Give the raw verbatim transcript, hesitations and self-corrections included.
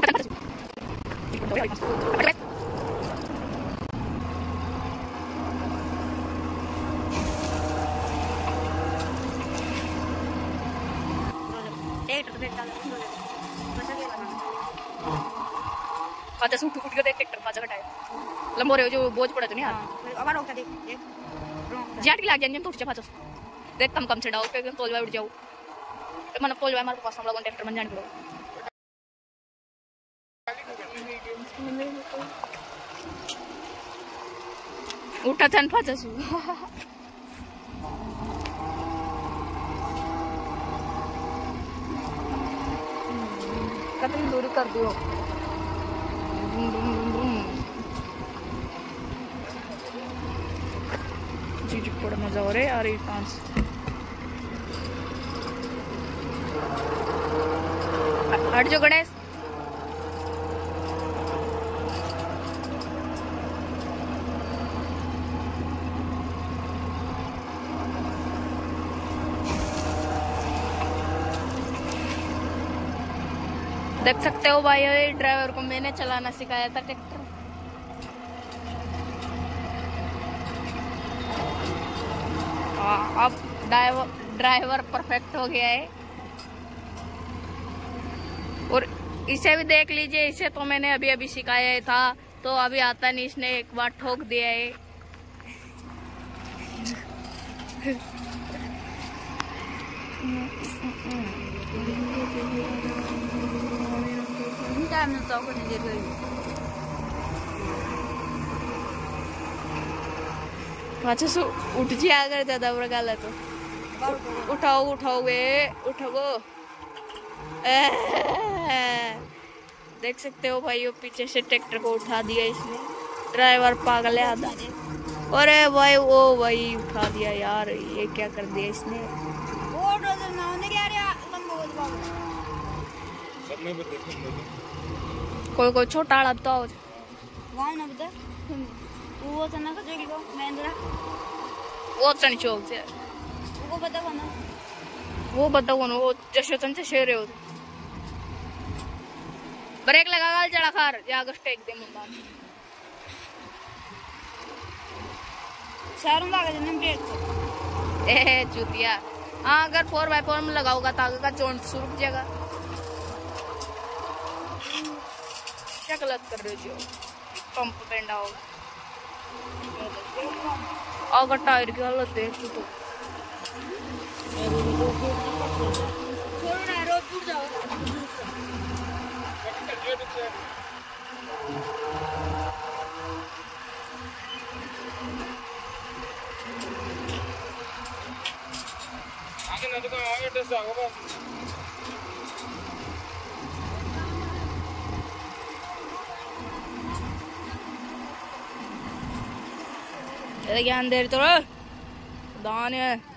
फाजा सूट टूट गया ट्रैक्टर फाजा कटाए लंबो रे जो बोझ पड़े तो नहीं यार अमर होता देख देख जेट की लाग जान टूट जा फाजा देख कम कम से डाउ पे तोल भाई उठ जाओ मन तोल भाई मारे पास हम लोग ट्रैक्टर बन जान करो उठा चन फाजा सु कतरी दूरी कर दियो जी जी थोड़ा मजा हो रहा है आ रही पांच हट जो गणेश देख सकते हो भाई ड्राइवर को मैंने चलाना सिखाया था ट्रैक्टर अब ड्राइवर ड्राइवर परफेक्ट हो गया है। और इसे भी देख लीजिए, इसे तो मैंने अभी अभी सिखाया था तो अभी आता नहीं, इसने एक बार ठोक दिया है। सो उठ जी आगर दादा गाला तो उठाओ उठाओ वे उठाओ देख सकते हो भाई वो पीछे से ट्रैक्टर को उठा दिया इसने, ड्राइवर पागल है आधा। अरे भाई वो भाई उठा दिया यार, ये क्या कर दिया इसने। कोई कोई छोटा अड़ब तो वान अब तक वो तो ना कचोरी को महेंद्रा वो चन चोक से वो बताओ ना वो बताओ ना वो जैसे तन से शेर हो ब्रेक लगा गाल चढ़ा खार या अगस्त एक दिन मुंबई शहरों लगा जन्म ब्रेक ए चूतिया हाँ अगर फोर बाय फोर में लगाओगा ताकि का चोंट सूख जाएगा। क्या गलत कर रहे हो पंप पेंडा होगा अगर टायर की हालत देख तो ये क्या अंधेर तो दान है।